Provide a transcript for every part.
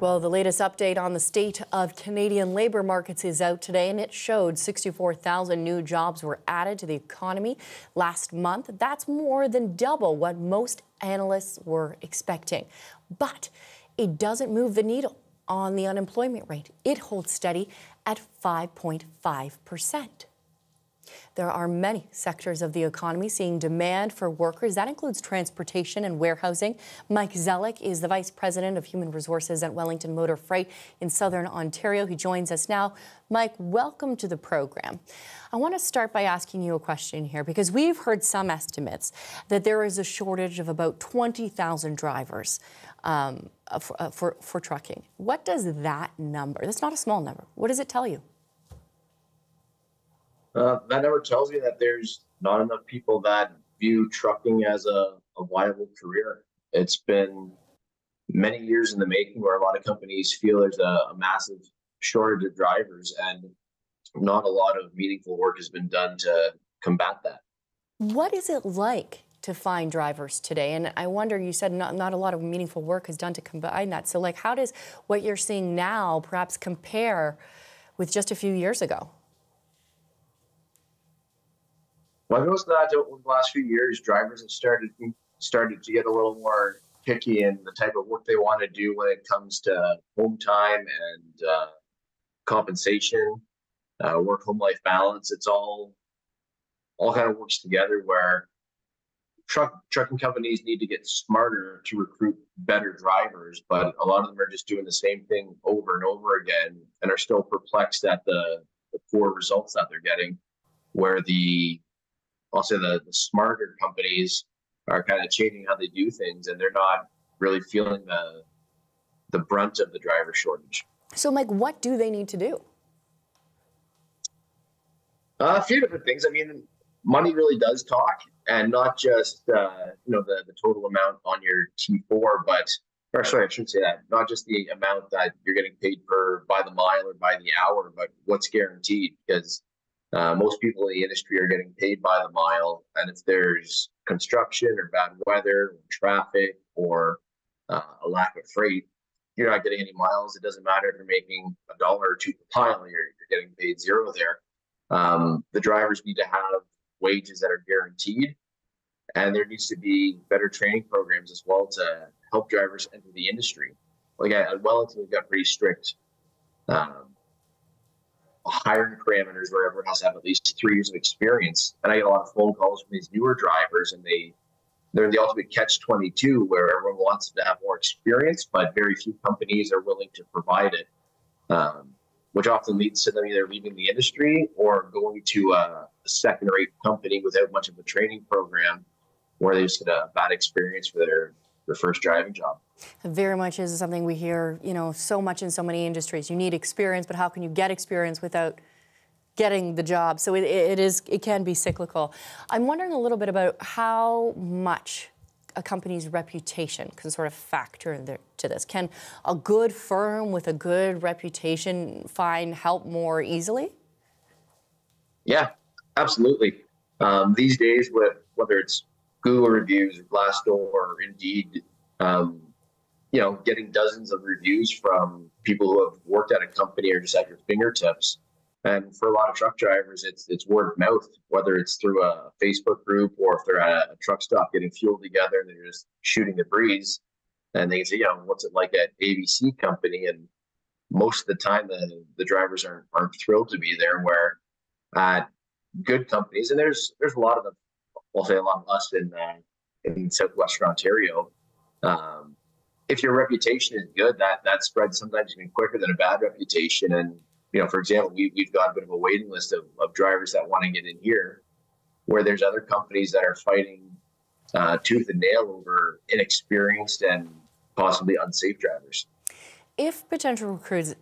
Well, the latest update on the state of Canadian labor markets is out today, and it showed 64,000 new jobs were added to the economy last month. That's more than double what most analysts were expecting. But it doesn't move the needle on the unemployment rate. It holds steady at 5.5%. There are many sectors of the economy seeing demand for workers. That includes transportation and warehousing. Mike Zellick is the Vice President of Human Resources at Wellington Motor Freight in Southern Ontario. He joins us now. Mike, welcome to the program. I want to start by asking you a question here, because we've heard some estimates that there is a shortage of about 20,000 drivers for trucking. What does that number, that's not a small number, what does it tell you? That never tells you that there's not enough people that view trucking as a viable career. It's been many years in the making where a lot of companies feel there's a massive shortage of drivers, and not a lot of meaningful work has been done to combat that. What is it like to find drivers today? And I wonder, you said not a lot of meaningful work is done to combine that. So, like, how does what you're seeing now perhaps compare with just a few years ago? Well, I've noticed that over the last few years, drivers have started to get a little more picky in the type of work they want to do when it comes to home time and compensation, work-home life balance. It's all kind of works together, where trucking companies need to get smarter to recruit better drivers, but a lot of them are just doing the same thing over and over again and are still perplexed at the poor results that they're getting, where the smarter companies are kind of changing how they do things, and they're not really feeling the brunt of the driver shortage. So, Mike, what do they need to do? A few different things. I mean, money really does talk, and not just the total amount on your T4, I shouldn't say that. Not just the amount that you're getting paid by the mile or by the hour, but what's guaranteed, because most people in the industry are getting paid by the mile, and if there's construction or bad weather or traffic or a lack of freight, you're not getting any miles. It doesn't matter if you're making $1 or $2 per mile, you're getting paid zero there. The drivers need to have wages that are guaranteed, and there needs to be better training programs as well to help drivers enter the industry. Like at Wellington, we've got pretty strict hiring parameters where everyone has to have at least 3 years of experience. And I get a lot of phone calls from these newer drivers, and they're in the ultimate catch-22, where everyone wants to have more experience, but very few companies are willing to provide it, which often leads to them either leaving the industry or going to a second-rate company without much of a training program, where they just get a bad experience for their first driving job. Very much is something we hear, so much in so many industries. You need experience, but how can you get experience without getting the job? So it can be cyclical. I'm wondering a little bit about how much a company's reputation can sort of factor into this. Can a good firm with a good reputation find help more easily? Yeah, absolutely. These days, with whether it's Google reviews, Glassdoor, or Indeed, getting dozens of reviews from people who have worked at a company are just at your fingertips. And for a lot of truck drivers, it's word of mouth, whether it's through a Facebook group or if they're at a truck stop getting fuel together and they're just shooting the breeze, and they can say, what's it like at ABC company? And most of the time, the drivers aren't thrilled to be there, where at good companies, and there's a lot of them, I'll say a lot of us in Southwestern Ontario, if your reputation is good, that spreads sometimes even quicker than a bad reputation. And, for example, we've got a bit of a waiting list of drivers that want to get in here, where there's other companies that are fighting tooth and nail over inexperienced and possibly unsafe drivers. If potential recruits,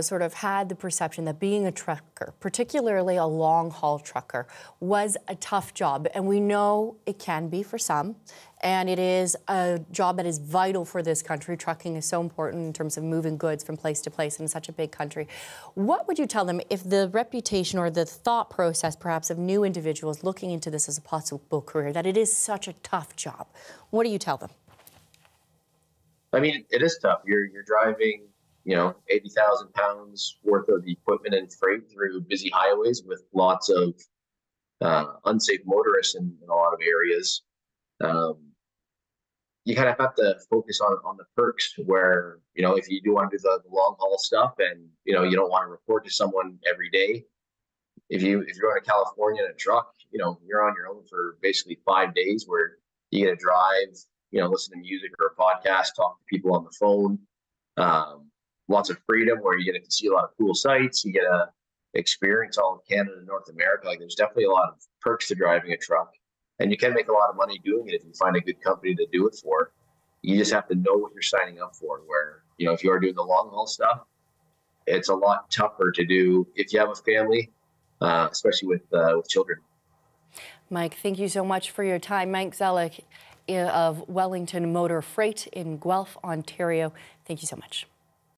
sort of had the perception that being a trucker, particularly a long-haul trucker, was a tough job, and we know it can be for some, and it is a job that is vital for this country. Trucking is so important in terms of moving goods from place to place in such a big country. What would you tell them if the reputation or the thought process, perhaps, of new individuals looking into this as a possible career, that it is such a tough job? What do you tell them? I mean, it is tough. You're driving you know, 80,000 pounds worth of equipment and freight through busy highways with lots of unsafe motorists in a lot of areas. You kind of have to focus on the perks where, you know, if you do want to do the long haul stuff and, you know, you don't want to report to someone every day. If you're going to California in a truck, you know, you're on your own for basically 5 days where you get to drive, you know, listen to music or a podcast, talk to people on the phone. Lots of freedom where you get to see a lot of cool sights. You get to experience all of Canada and North America. Like, there's definitely a lot of perks to driving a truck. And you can make a lot of money doing it if you find a good company to do it for. You just have to know what you're signing up for, where, you know, if you are doing the long haul stuff, it's a lot tougher to do if you have a family, especially with children. Mike, thank you so much for your time. Mike Zellick of Wellington Motor Freight in Guelph, Ontario. Thank you so much.